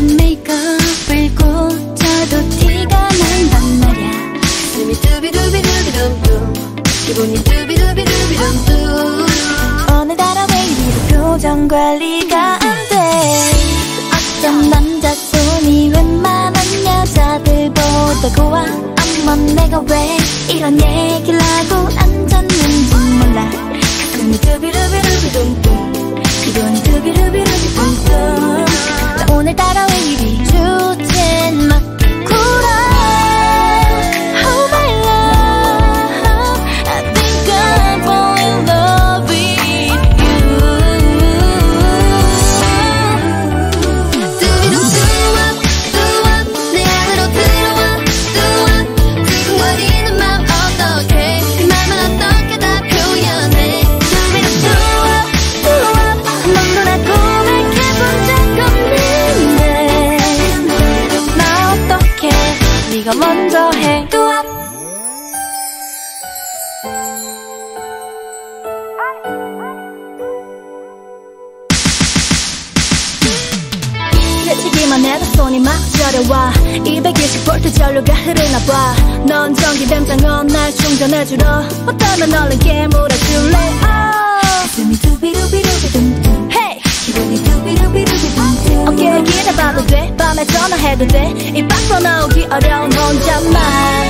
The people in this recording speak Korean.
메이크업을 고쳐도 티가 난단 말야. 가슴이 두비두비두비둠둠 기분이 두비두비두비둠둠 오늘따라 베이비 표정관리가 안돼. 어떤 남자분이 웬만한 여자들보다 고와. 엄마 내가 왜 이런 얘기를 하고 앉았는지 몰라. 가슴이 두비두비두비둠둠 기분이 두비두비두비둠둠 오늘따라 왜 이리 주제 막 굴어. Oh my love, I think I'm falling in love with you. Do wap, 내 안으로 들어와. Do wap, 지구어린 맘 어떡해. 그 맘은 어떻게 다 표현해. Do wap, 한번 놀아 고백해 본 적 없네. 네가 먼저 해. Do wap. 내치기만 해도 손이 막 저려와. 220V 전류가 흐르나봐. 넌 전기뱀장어 날 충전해주러. 어쩌면 얼른 깨물어줄래. 가슴이 두비두비두비둠둠 기분이 두비두비두비둠둠 어깨에 기대봐도 돼. 밤에 전화해도 돼. 입 밖으로 나오기 어려운 혼자만.